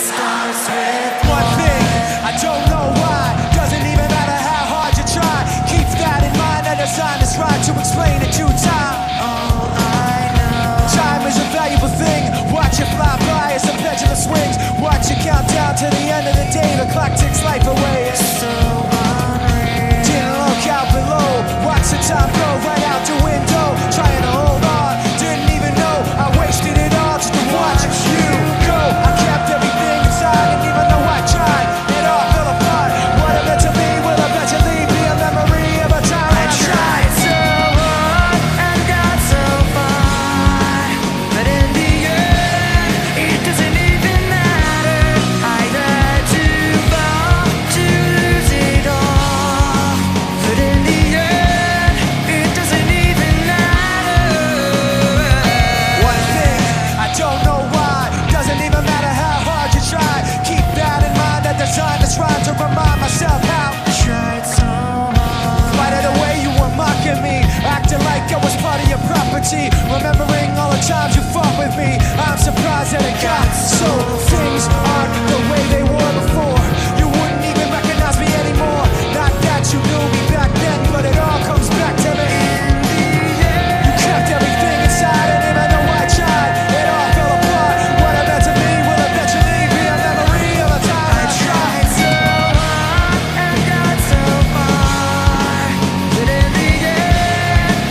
starts with one thing, I don't know why. Doesn't even matter how hard you try. Keep that in mind, and the time is right to explain it to time. All I know, time is a valuable thing. Watch it fly by as the pendulum swings. Watch it count down to the end of the day. The clock ticks life away. It's so unreal. Didn't look out below. Watch the time go right out the window. Trying to hold on, didn't even know I wasted it all just to watch you go. I kept everything inside, and even though I tried, it all fell apart. What it meant to be will eventually be a memory of a time I tried so hard and got so far, but in the end, it doesn't even matter. I had to fall to lose it all, but in the end, it doesn't even matter. One thing, I don't know why. Doesn't even matter how hard you try. Keep that in mind, that there's time that's right to remind myself how I tried so hard. Right of the way you were mocking me, acting like I was part of your property. Remembering all the times you fought with me, I'm surprised that it got so. Things aren't the way they were before. You wouldn't even recognize me anymore. Not that you knew me back then, but it all comes back to me. You kept everything inside, and even though I tried, it all fell apart. What it meant to be will eventually be a memory of a time I tried so hard and got so far, but in the end,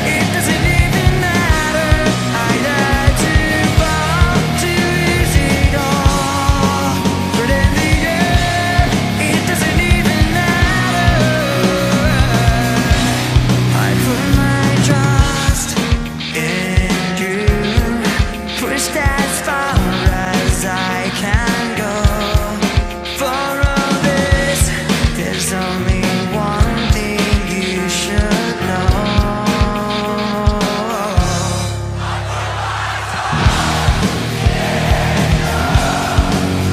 it doesn't even matter. I had to fall to lose it all, but in the end, it doesn't even matter. I put my trust in you, pushed as far as I can go. For all this, there's only one thing you should know. I tried so hard and got so far,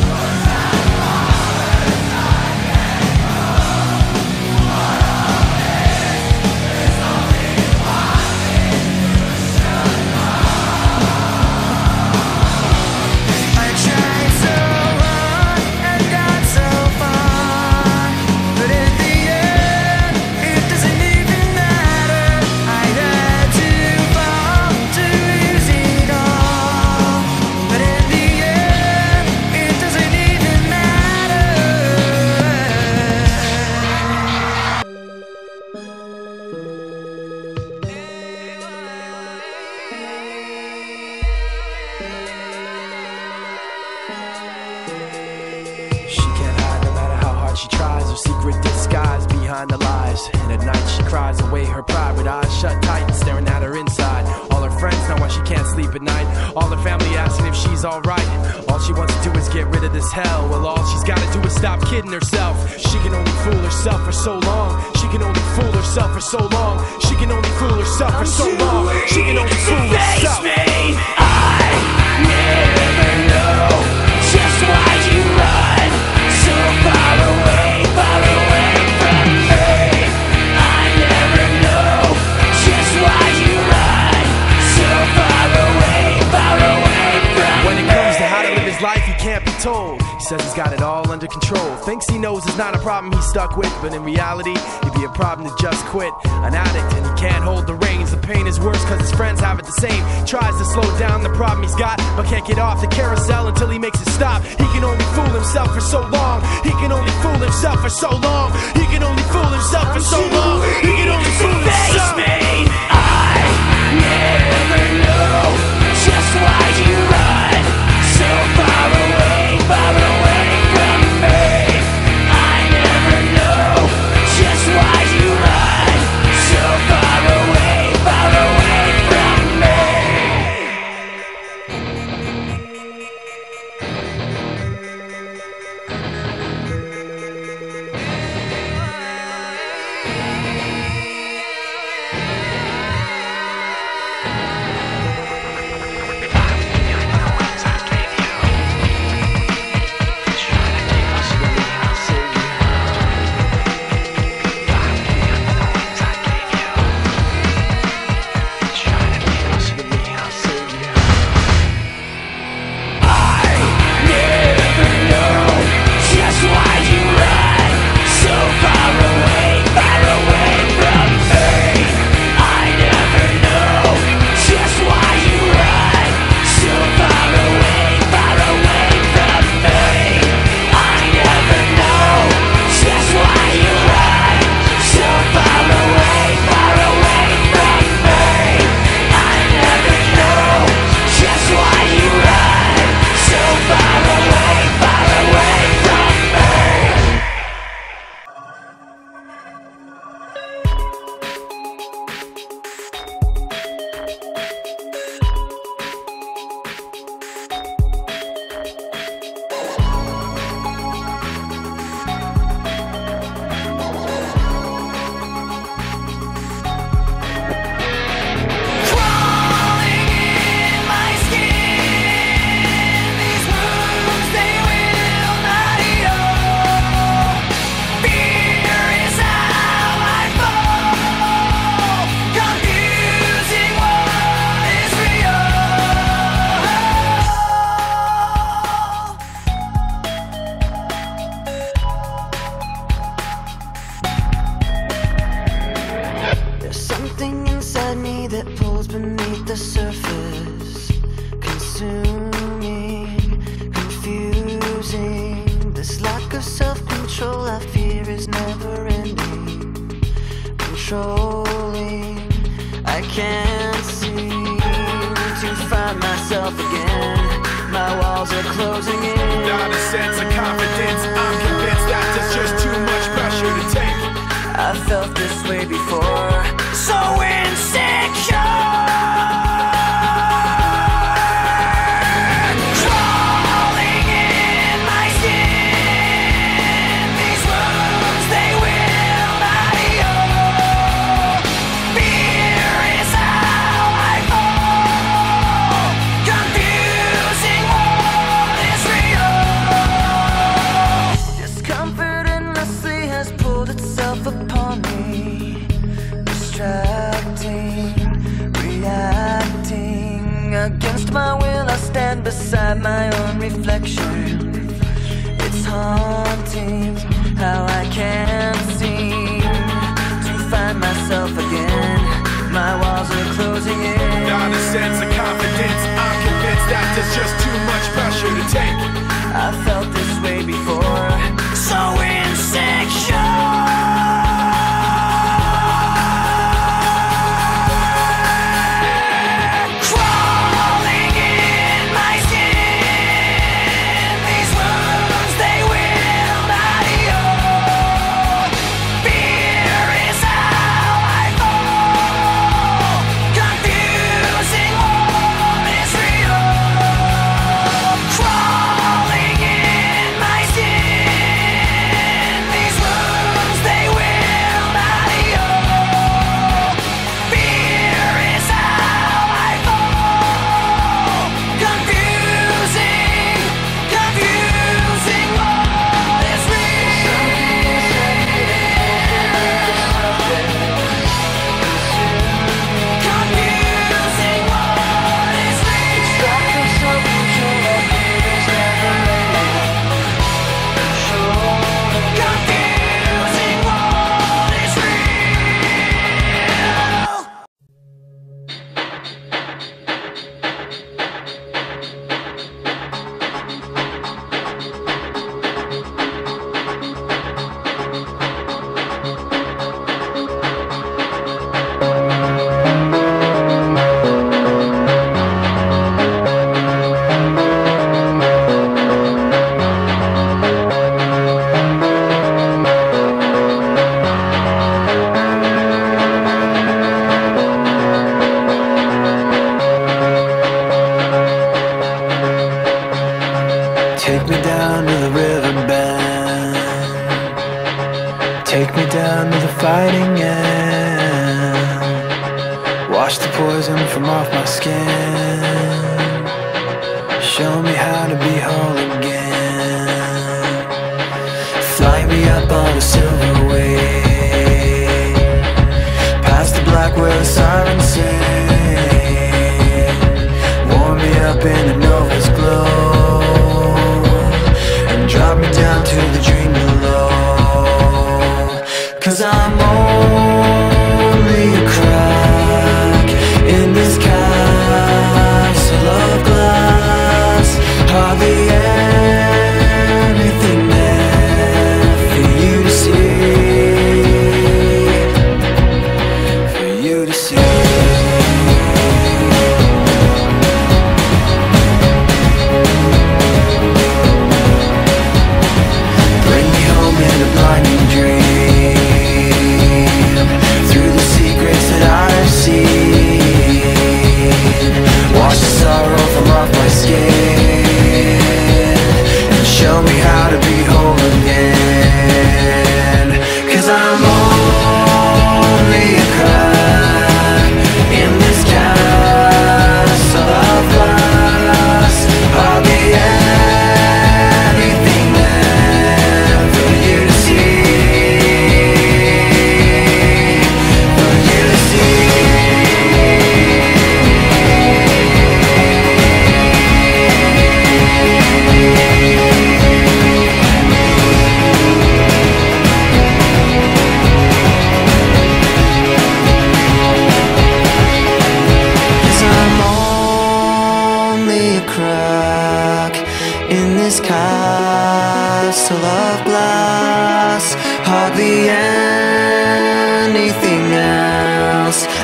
but in the end, it doesn't even matter. I had to fall to lose it all, but in the end, it doesn't even matter. She can't hide no matter how hard she tries. Her secret disguise behind the lies. And at night she cries away her pride with eyes shut tight, staring at her inside. All her friends know why she can't sleep at night. All her family asking if she's alright. All she wants to do is get rid of this hell. Well, all she's gotta do is stop kidding herself. She can only fool herself for so long. She can only fool herself for so long. She can only fool herself for so long. She can only fool herself. I never know just why you run so far away from me. I never know just why you run so far away from me. When it comes to how to live his life, he can't be told. He says he's got it all under control. Thinks he knows it's not a problem he's stuck with, but in reality, it'd be a problem to just quit. An addict, and he can't hold the reins. The pain is worse cause his friends have it the same. Tries to slow down the problem he's got, but can't get off the carousel until he makes it stop. He can only fool himself for so long. He can only fool himself for so long. He can only fool himself for so long. He can only fool himself. I never know just why you run so far away from me. I never know just why you run so far away from me. myself again. My walls are closing in. Not a sense of confidence, I'm convinced that it's just too much pressure to take. I felt this way before, so insecure. Against my will, I stand beside my own reflection. It's haunting how I can't seem to find myself again. My walls are closing in. Not a sense of confidence, I'm convinced that there's just too much pressure to take. I felt this way before, so insecure.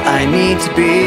I need to be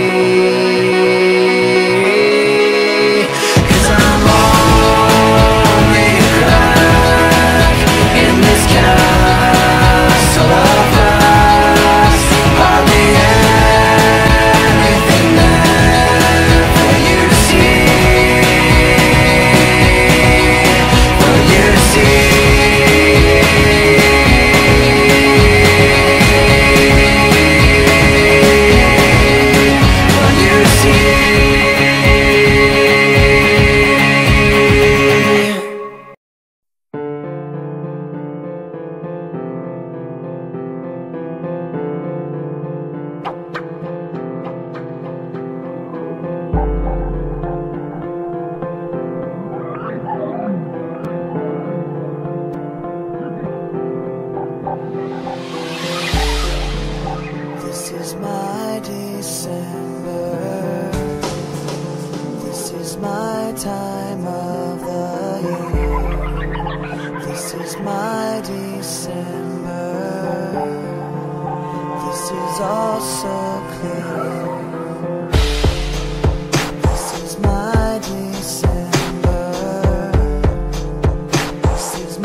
is my December. This is all so clear. This is my December. This is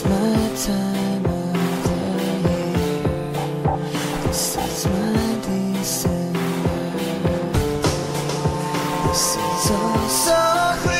my time of the year. This is my December. This is all so clear.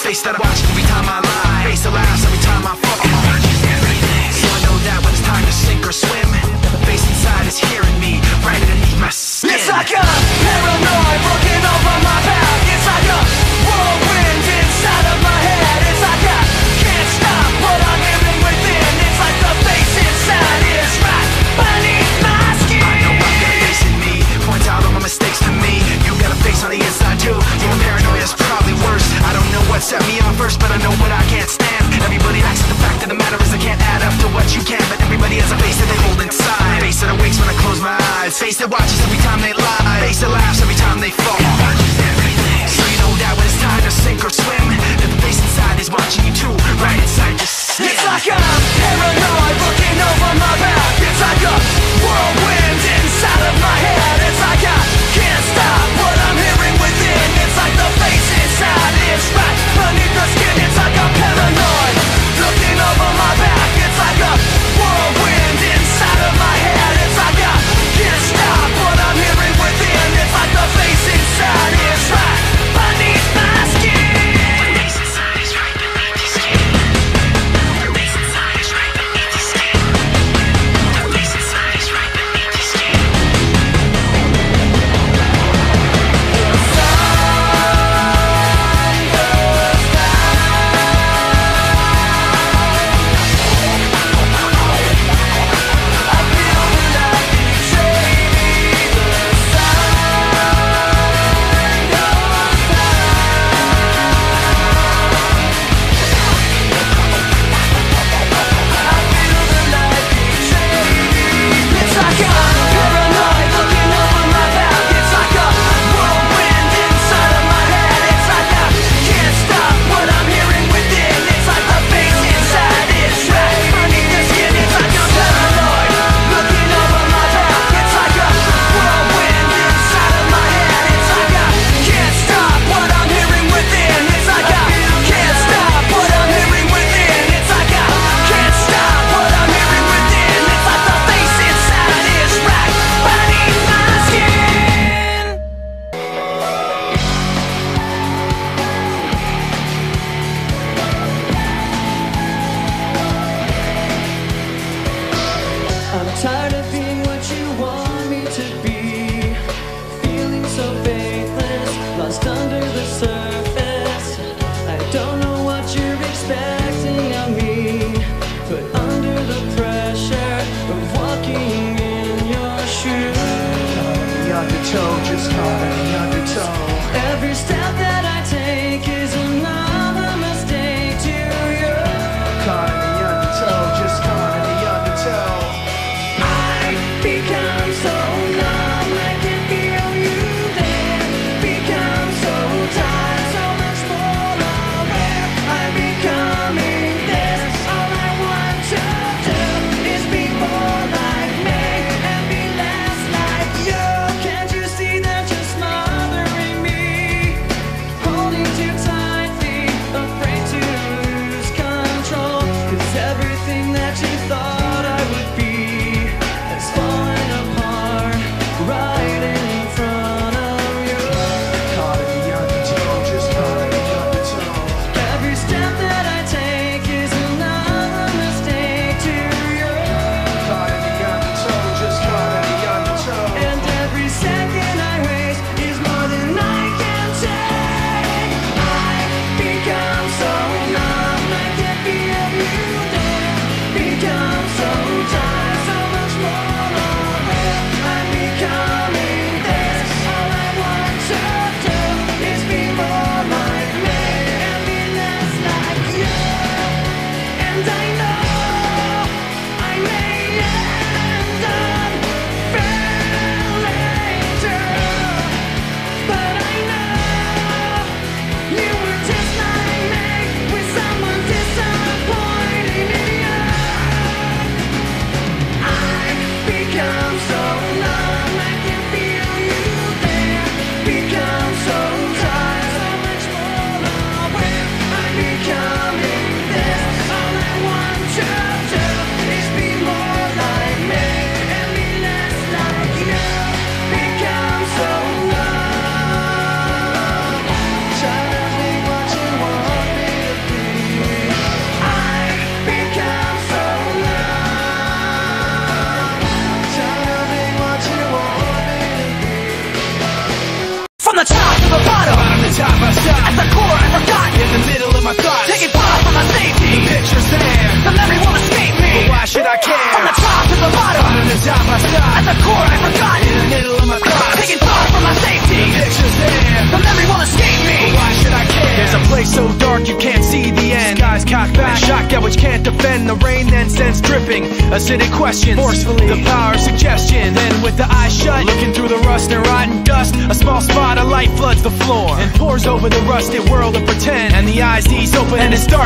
Face that I watch every time I lie, face that laughs every time I fucking watch everything. So I know that when it's time to sink or swim, the face inside is hearing me right underneath my skin. It's like a paranoid looking over my back. It's like a whirlwind inside of my head. It's like I can't stop what I'm living within. It's like the face inside is right beneath my skin. I know I've got a face in me, points out all my mistakes to me. You got a face on the inside too. Your paranoia is probably worse. I don't know what set me on first, but I know what I can't stand. Everybody acts, but the fact of the matter is I can't add up to what you can. But everybody has a face that they hold inside, face that awakes when I close my eyes, face that watches every time they lie, face that laughs every time they fall. So you know that when it's time to sink or swim, that the face inside is watching you too, right inside your skin. It's like I'm paranoid looking over my back. It's like a whirlwind inside of my head. It's like I can't stop what I'm hearing within. It's like the face inside is right beneath the skin. It's like I'm paranoid, looking over my back. It's like a whirlwind inside of my head. It's like I can't stop what I'm hearing within. It's like the face inside is right beneath my skin.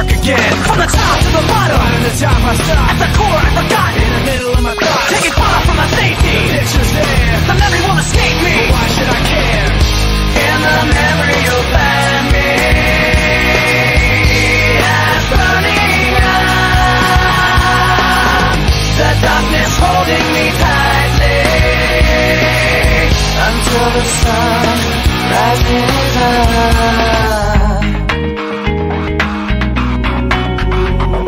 Again. From the top to the bottom, right on the top I stop. At the core I forgot. In the middle of my thoughts, take it till the sun rises up.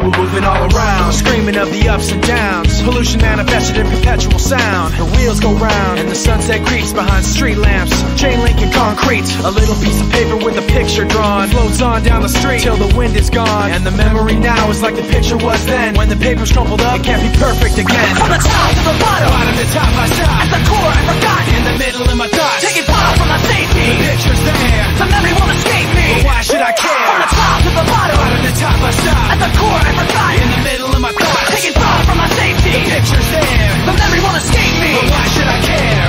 We're moving all around, screaming of the ups and downs. Pollution manifested in perpetual sound. The wheels go round and the sunset creeps behind street lamps, chain link and concrete. A little piece of paper with a picture drawn floats on down the street till the wind is gone. And the memory now is like the picture was then. When the paper's crumpled up, it can't be perfect again. From the top to the bottom, bottom to top, I stop. At the core I forgot, in the middle of my thoughts, taking fire from my safety. The picture's there, the memory won't escape me, but why should I care? From the top to the bottom, bottom to top, I stop. At the core I forgot, in the middle of my thoughts, taking fire from my safety. The picture's there, the memory won't escape me, but why should I care?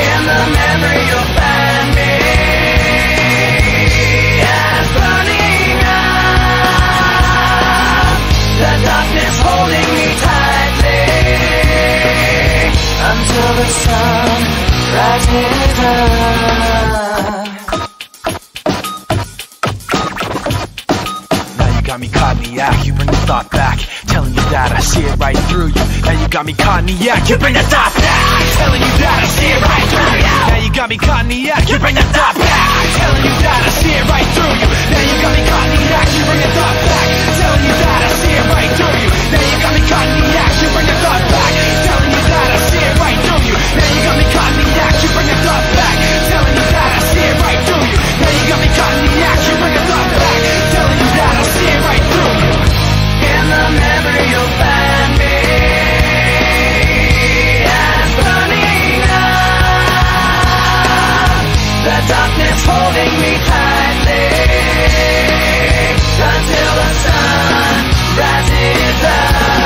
In the memory you'll find me as burning up, the darkness holding me tightly, until the sun rises up. Now you got me cognac, you bring the thought back, telling you that I see it right through you. Now you got me cognac, you bring the thought back, telling you that I see it right through you. Now you got me cognac, you bring the thought back, telling you that I see it right through you. Now you got me cognac, you bring the thought back, telling you that I see it right through you. Now you got me cognac, you bring the thought back, telling you that I see it right through you. Now you got me cognac, you bring the thought back, telling you that I see it right through you. Now you got me cognac, you bring the thought back, telling you that I see it right through you. In the memory you'll find me as burning up, the darkness holding me tightly, until the sun rises up.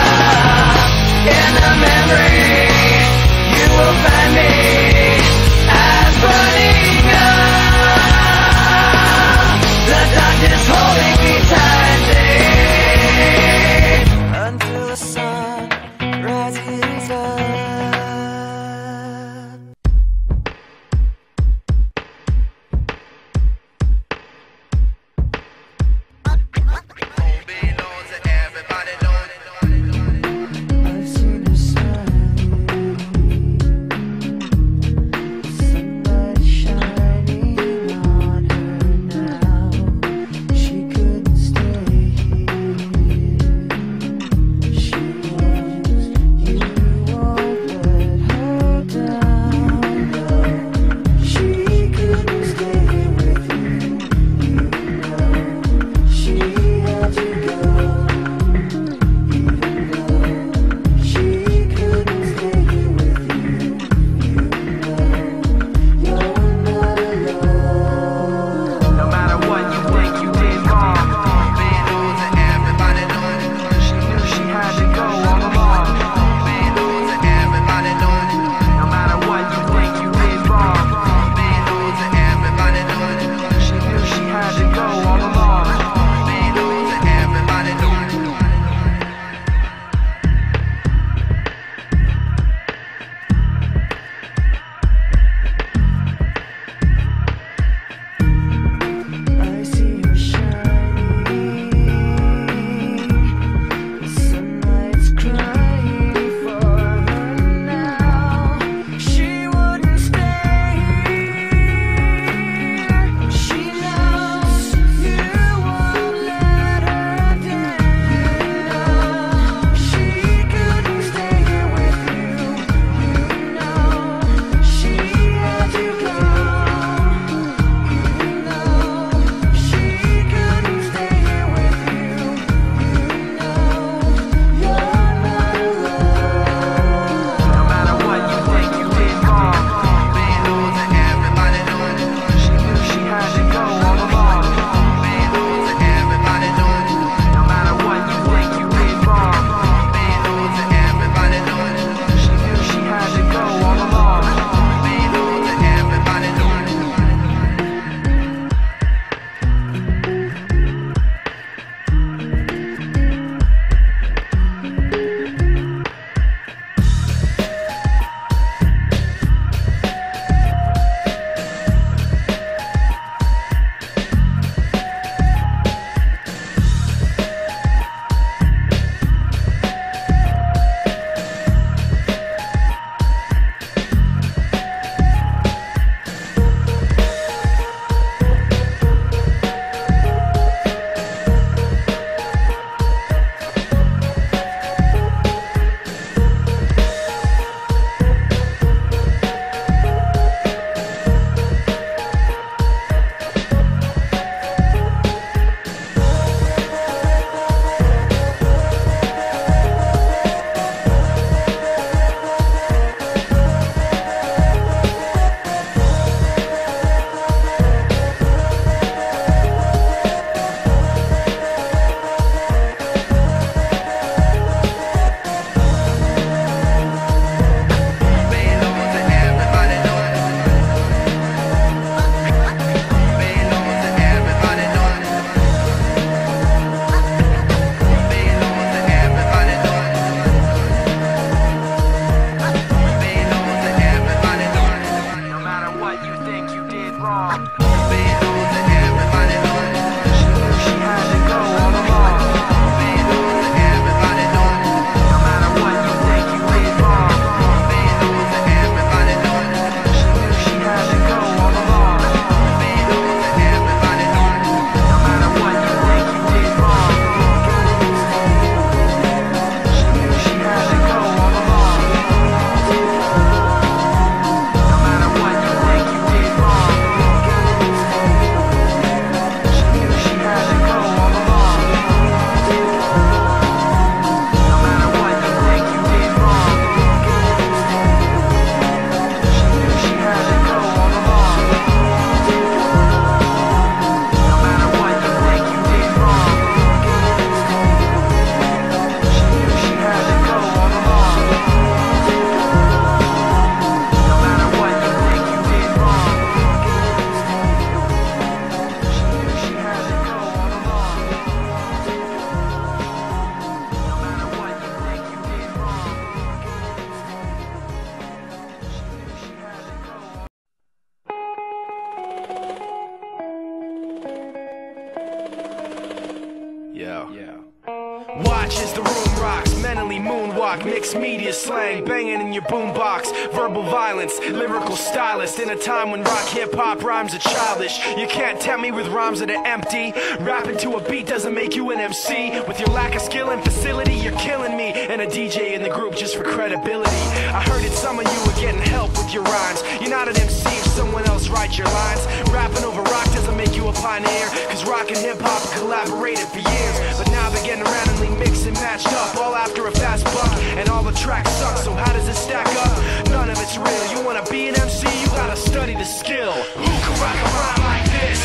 TikTok, mixed media slang, banging in your boombox, verbal violence, lyrical stylist. In a time when rock hip-hop rhymes are childish, you can't tempt me with rhymes that are empty. Rapping to a beat doesn't make you an MC. With your lack of skill and facility, you're killing me. And a DJ in the group just for credibility. I heard that some of you were getting help with your rhymes. You're not an MC if someone else writes your lines. Rapping over rock doesn't make you a pioneer, cause rock and hip-hop collaborated for years. But now they're getting randomly mixed and matched up, all after a fast buck, and all the tracks suck. So how does it stack up? None of it's real. You wanna be an MC, you gotta study the skill. Who can rock a rhyme like this?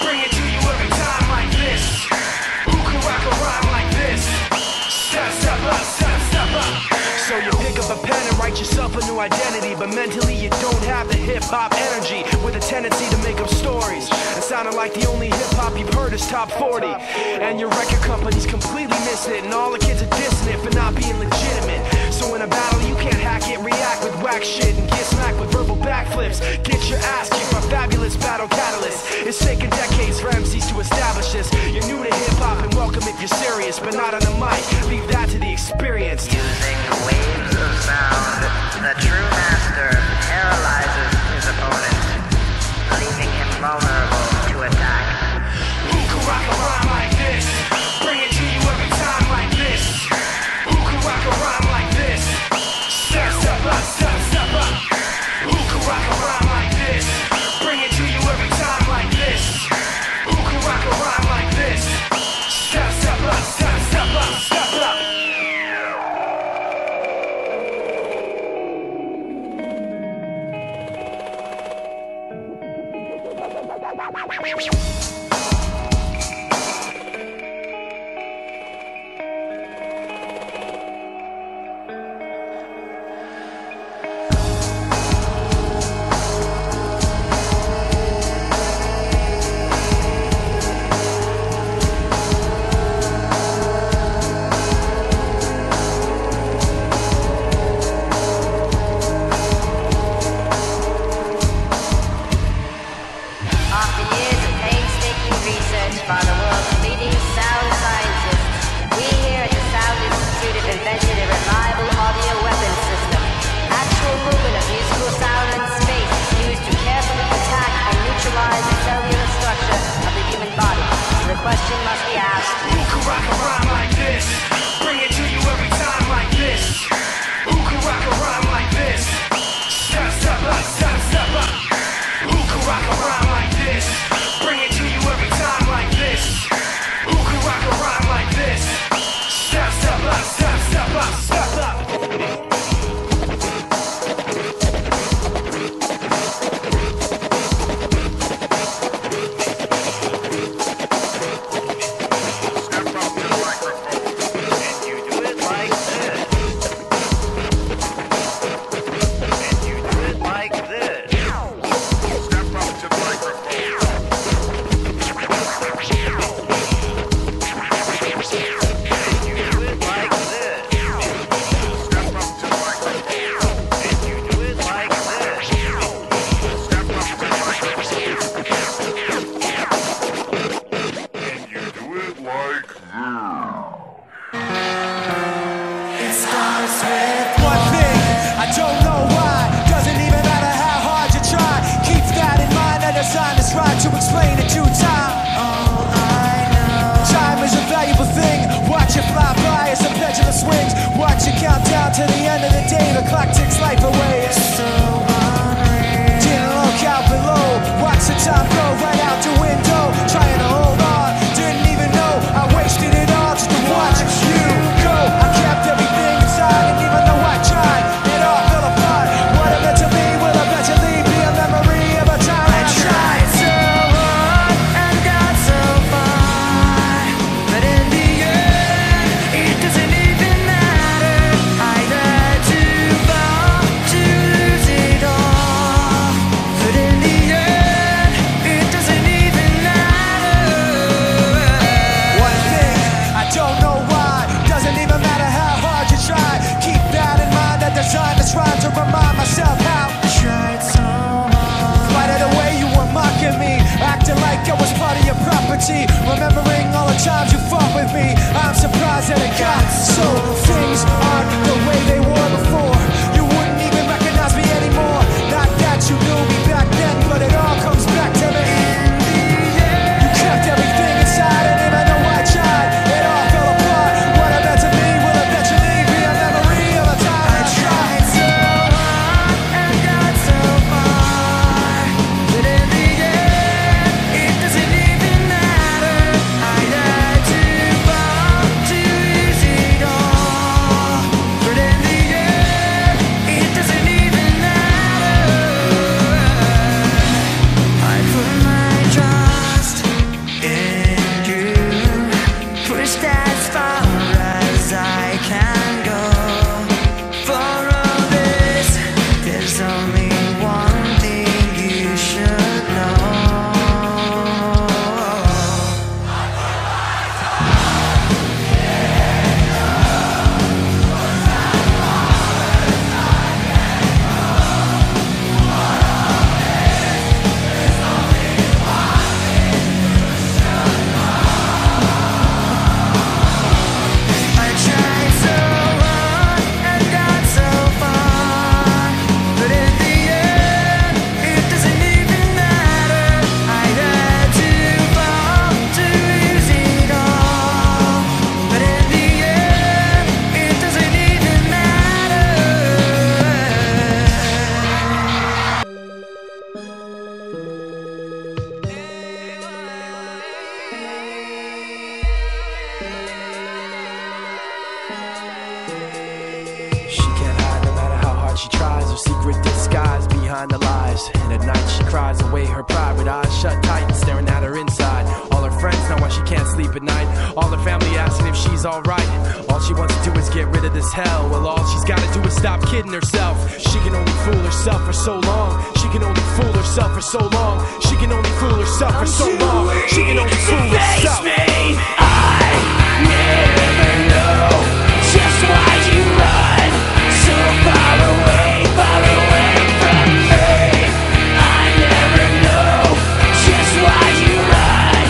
Bring it to you every time like this. Who can rock a rhyme like this? Step, step up, step, step up. So you pick up a pen and write yourself a new identity, but mentally you don't have the hip-hop energy, with a tendency to make up stories. It sounded like the only hip-hop you've heard is top 40, and your record company's completely missing it, and all the kids are dissing it for not being legitimate. So in a battle you can't hack it, react with whack shit, and get smacked with verbal backflips. Get your ass kicked by fabulous battle catalysts. It's taken decades for MCs to establish this. You're new to hip-hop and welcome if you're serious, but not on the mic, leave that to the experienced. Of sound, the true master paralyzes his opponent, leaving him vulnerable to attack. Who can rock a rhyme like this? Bring it to you every time like this. Who can rock a rhyme like this? Step, step up, step, step up. Who can rock a rhyme like this? Bring it to you every time like this. Who can rock a rhyme like this? Step, step up, step, step up, step up. she tries her secret disguise behind the lies. And at night she cries away her pride with eyes shut tight and staring at her inside. All her friends know why she can't sleep at night. All her family asking if she's alright. All she wants to do is get rid of this hell. Well, all she's gotta do is stop kidding herself. She can only fool herself for so long. She can only fool herself for so long. She can only fool herself for so long. She can only fool herself. Me. I never know just why you run so far away from me. I never know just why you run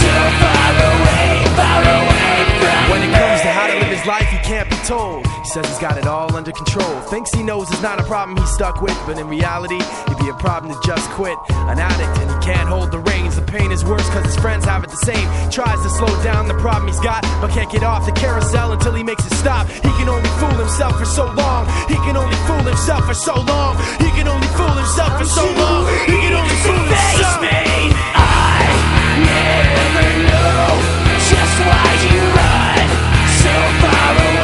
so far away from me. When it comes to how to live his life, he can't be told. He says he's got it all under control. Thinks he knows it's not a problem he's stuck with, but in reality, it'd be a problem to just quit. An addict, and he can't hold the reins. The pain is worse cause his friends have it the same. Tries to slow down the problem he's got, but can't get off the carousel until he makes it stop. He can only fool himself for so long. He can only fool himself for so long. He can only fool himself for so long. He can only fool himself. I never know just why you run so far away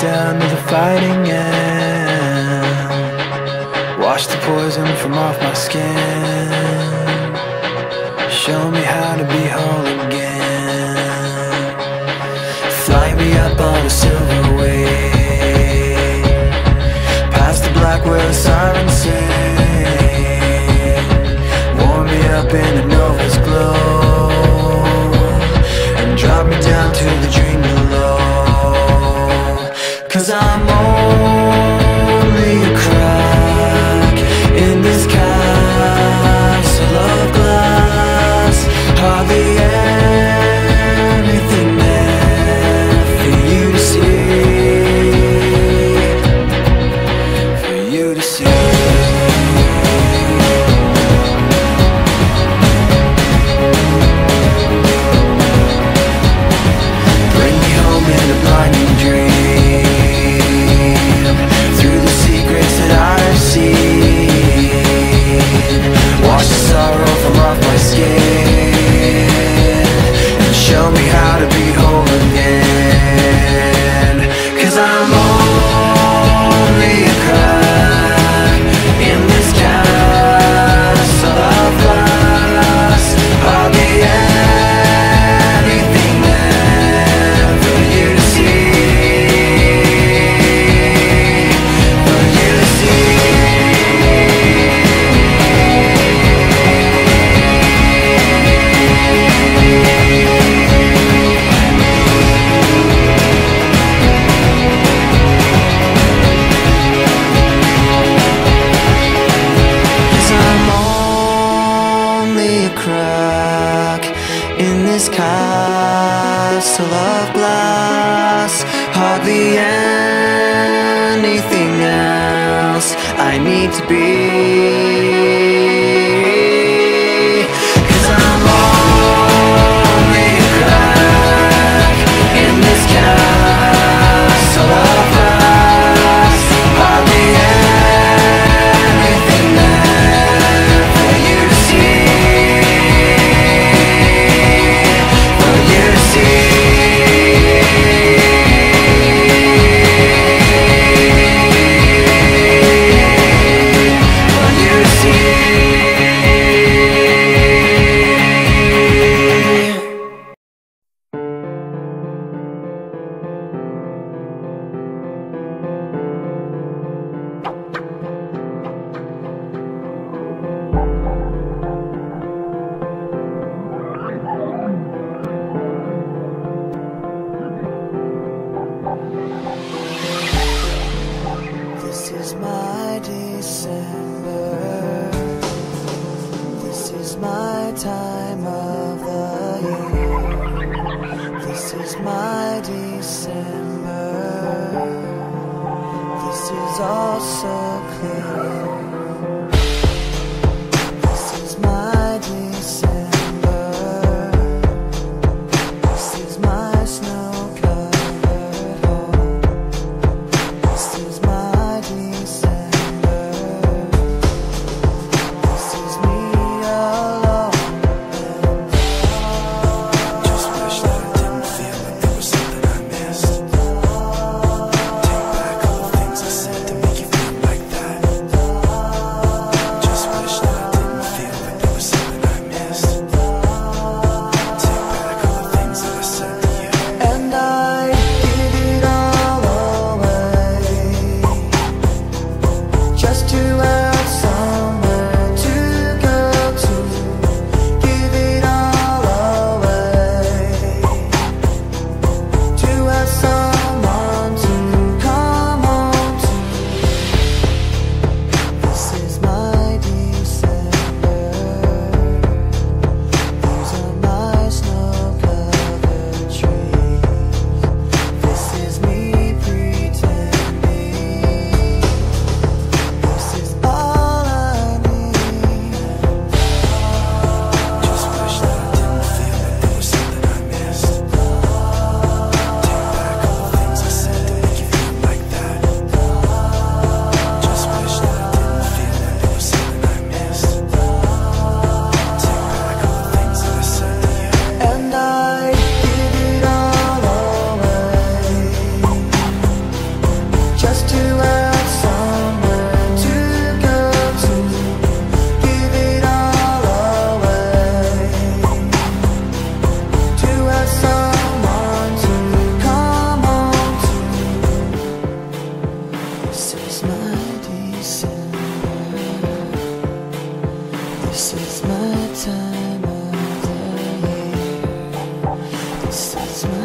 down to the fighting end. Wash the poison from off my skin. Show me how to be whole again. Fly me up on a silver wave, past the black where the sirens sing. Warm me up in the nova's glow, and drop me down to the dream below. 'Cause I'm only a crack in this castle of glass, hardly anything there for you to see, for you to see. Castle of glass, hardly anything else I need to be. 'Cause I'm only a crack in this castle of glass, hardly anything. Undertow.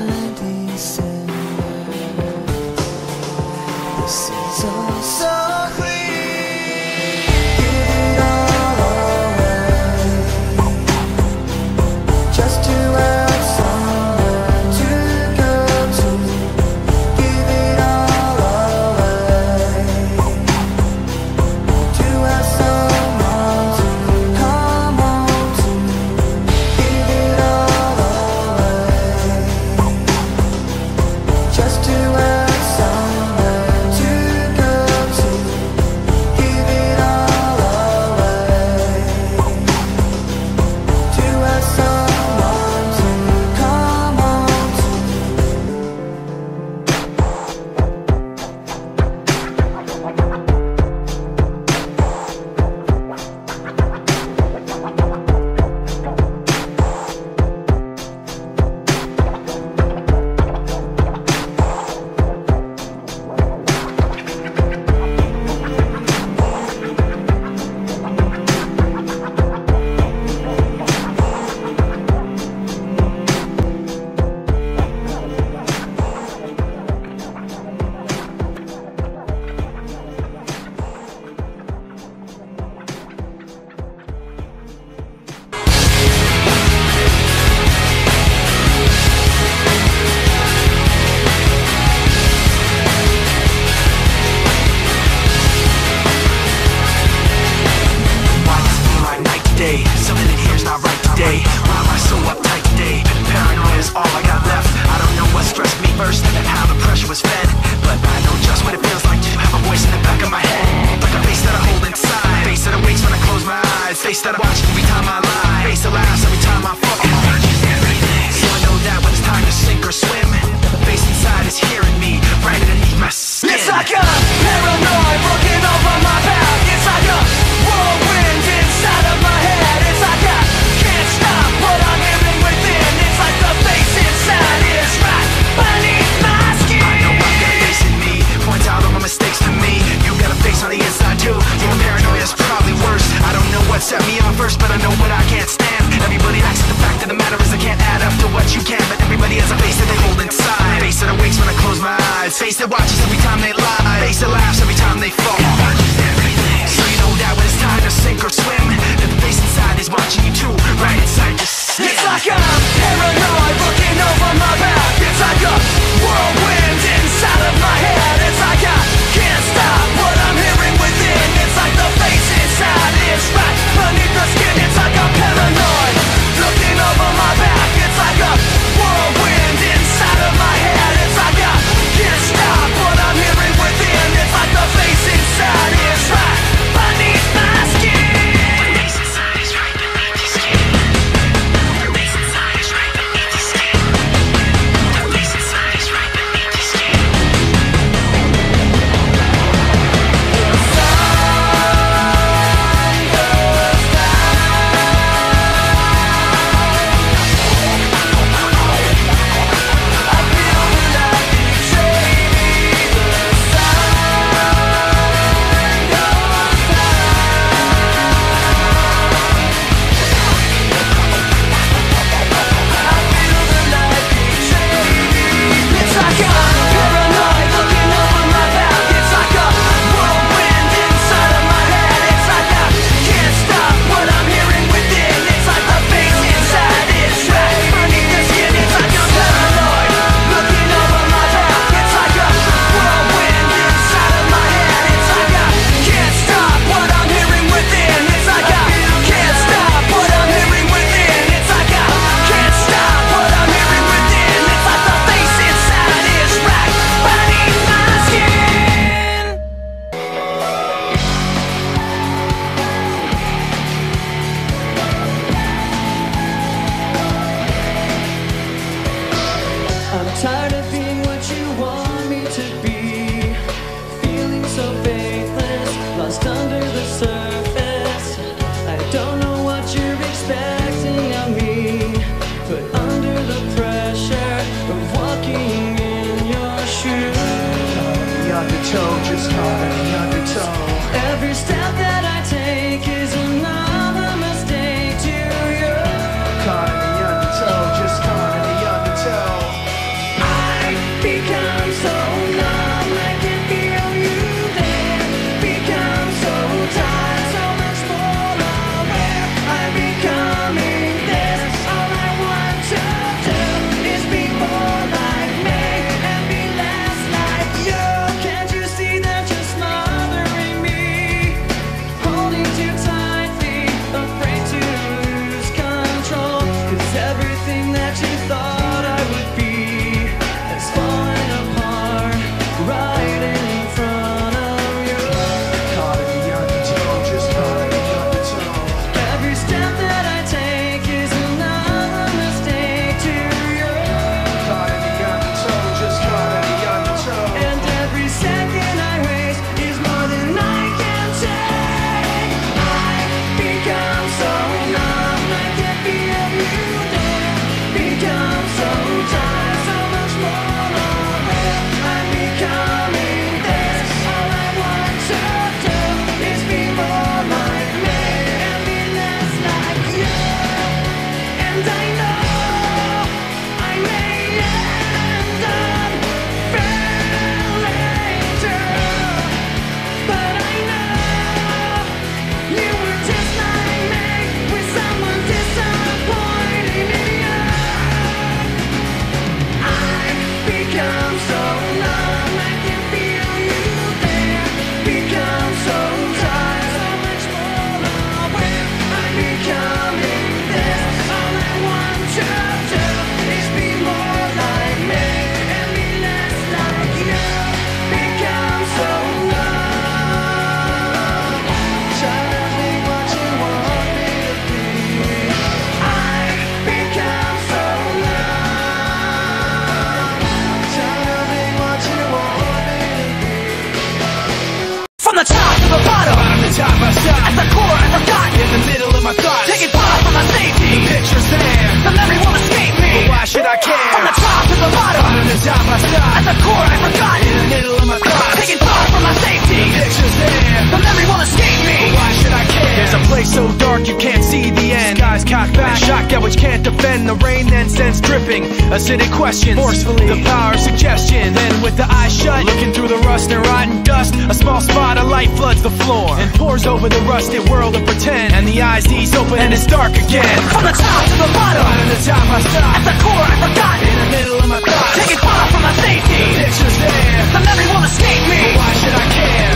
the top I stopped. At the core I forgot. In the middle of my thoughts, taking fire from my safety. The picture's there, the memory won't escape me. But why should I care? There's a place so dark you can't see the end. Skies cocked back, shotgun which can't defend. The rain then sends dripping, acidic questions, forcefully, the power of suggestion. Then with the eyes shut, looking through the rust and rotten dust, a small spot of light floods the floor and pours over the rusted world of pretend. And the eyes ease open and it's dark again. From the top to the bottom, right on the top I stopped. At the core I forgot. In the middle of my thoughts, taking fire from my safety. The picture's there, the memory won't escape me. But why should I care?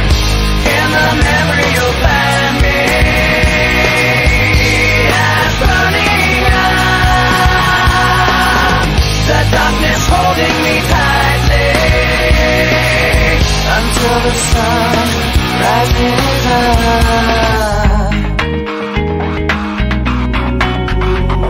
In the memory you'll find me as burning up, the darkness holding me tightly until the sun rises up.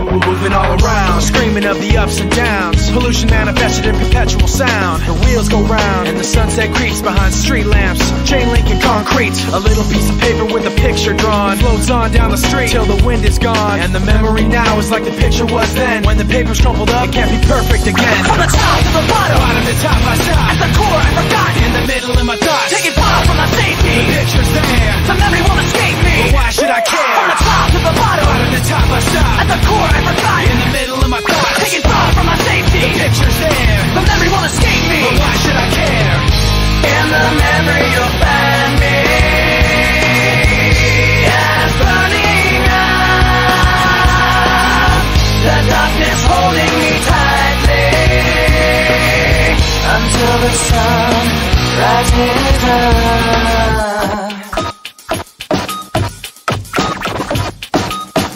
We're moving all around, screaming of the ups and downs. Pollution manifested in perpetual sound. The wheels go round, and the sunset creeps behind street lamps, chain link and concrete. A little piece of paper with a picture drawn floats on down the street till the wind is gone. And the memory now is like the picture was then. When the paper's crumpled up, it can't be perfect again. From the top to the bottom, out of the top I stopped. At the core I forgot. In the middle of my thoughts, taking fire from my safety. The picture's there, the memory won't escape me. But why should I care? From the top to the bottom, out of the top I stopped. At the core I forgot. In the middle of my thoughts, taking fire from my safety. The picture's there, the memory won't escape me. But why should I care? In the memory you'll find me as burning up, the darkness holding me tightly until the sun rises up.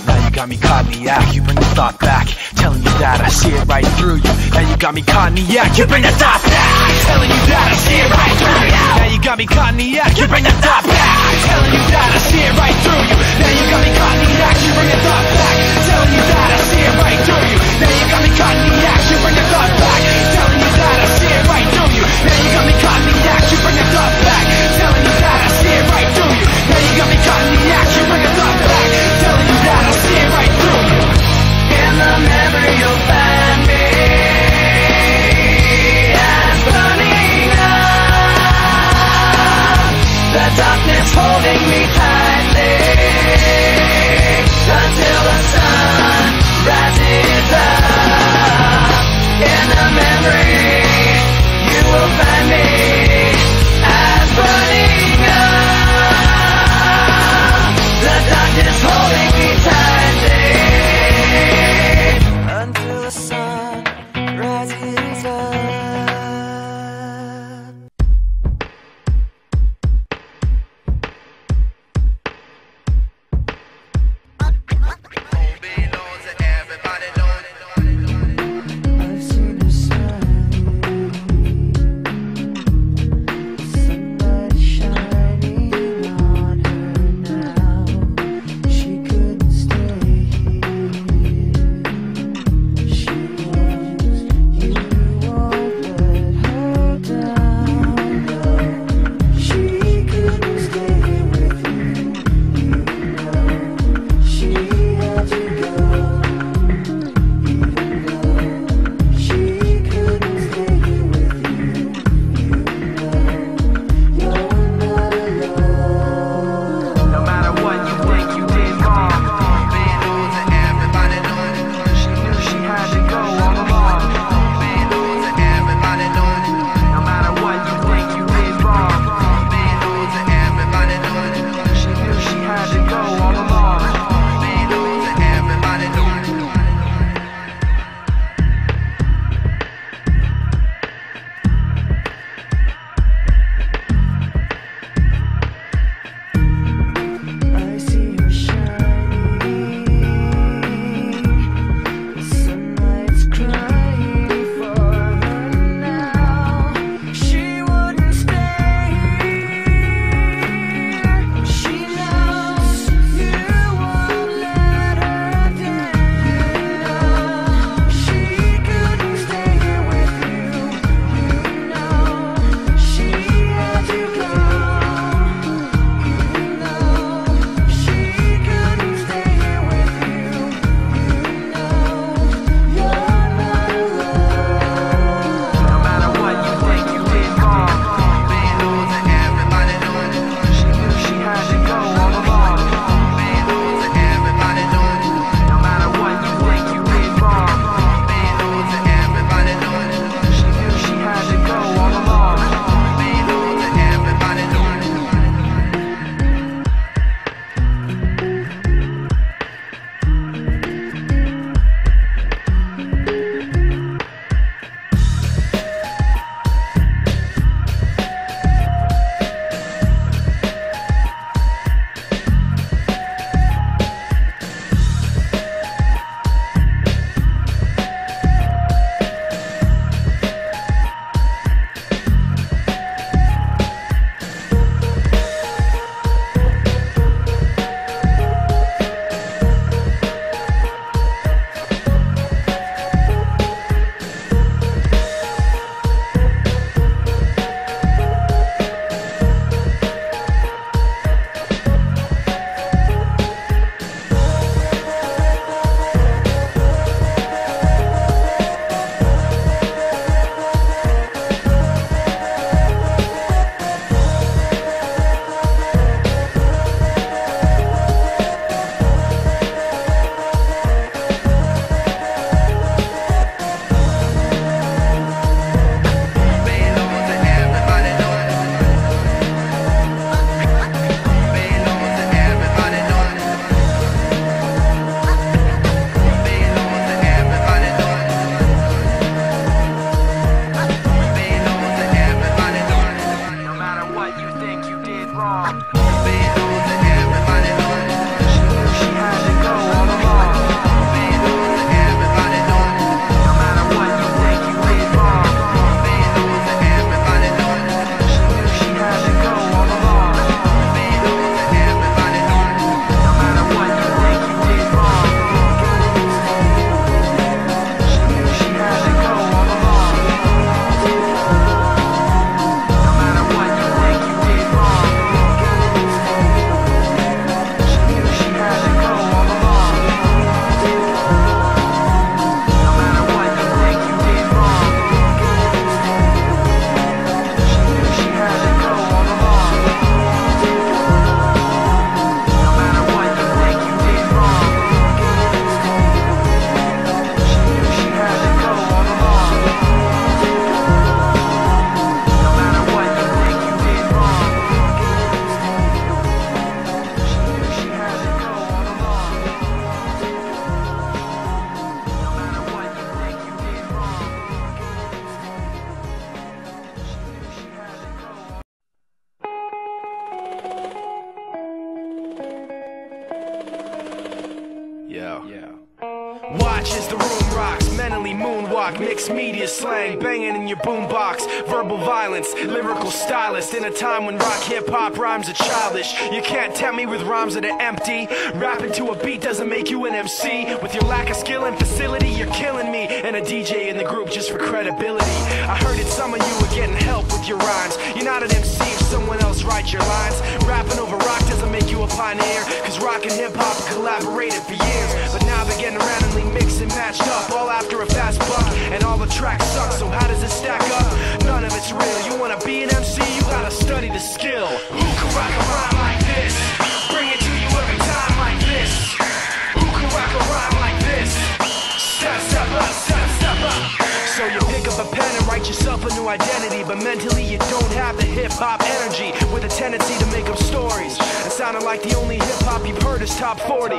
Now you got me caught in the act. You bring the thought back, telling you that I see it right through you. Now you got me caught in the act. You bring the thought back, telling you that I see it right through you. Now you got me caught in the act. You bring the thought back, telling you that I see it right through you. Now you got me caught in the act. You bring the thought back, telling you that I see it right through you. Now you got me caught in the act. You bring the thought back, telling you that I see it right through you. Now you got me caught in the act. You bring the thought back, telling you that I see it right through you. Now you got me caught in the act. You bring the thought back, telling you that I see it right through you. In the memory you'll find me as burning up, the darkness holding me tightly until the sun rises up. In the memory you will find me as burning up, the darkness holding me tightly. watches, the room rocks. Mentally moonwalk, mixed media slang, banging in your boombox. Verbal violence, lyrical stylist. In a time when rock hip-hop rhymes are childish, you can't tempt me with rhymes that are empty. Rapping to a beat doesn't make you an MC. With your lack of skill and facility, you're killing me. And a DJ in the group just for credibility. I heard that some of you were getting help with your rhymes. You're not an MC if someone else writes your lines. Rapping over rock doesn't make you a pioneer, cause rock and hip-hop collaborated for years. But now they're getting randomly mixed and matched up, all after a fast buck, and all the tracks suck. So how does it stack up? None of it's real. You wanna be an MC, you gotta study the skill. Who can rock a rhyme like this? Bring it to you every time like this. Who can rock a rhyme like this? Step, step up, step, step up. So you pick up a pen and write yourself a new identity, but mentally you don't have the hip-hop energy, with a tendency to make up stories. It sounded like the only hip-hop you've heard is top 40,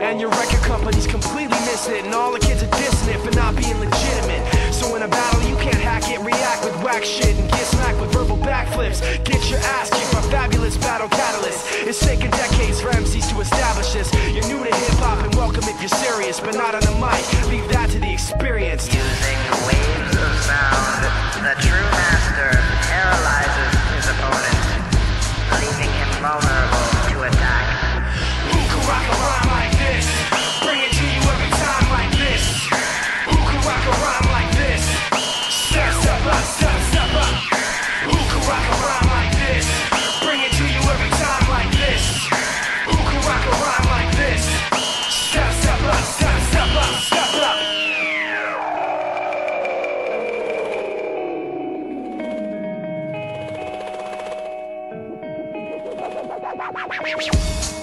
and your record company's completely missing it, and all the kids are dissing it for not being legitimate. So in a battle you can't hack it, react with whack shit, and get smacked with verbal backflips. Get your ass kicked by fabulous battle catalyst. It's taken decades for MCs to establish this. You're new to hip-hop and welcome if you're serious, but not on the mic, leave that to the experienced. Using the waves of sound, the true master paralyzes his opponent, leaving him vulnerable to attack. Who can rock a rhyme like this? Bring it to you every time like this. Who can rock a rhyme like this? Step, step up, step, step up. Who can rock a rhyme like this? Bring it to you every time like this. Who can rock a rhyme like this? Step, step up, step, step up, step up. We'll be right back.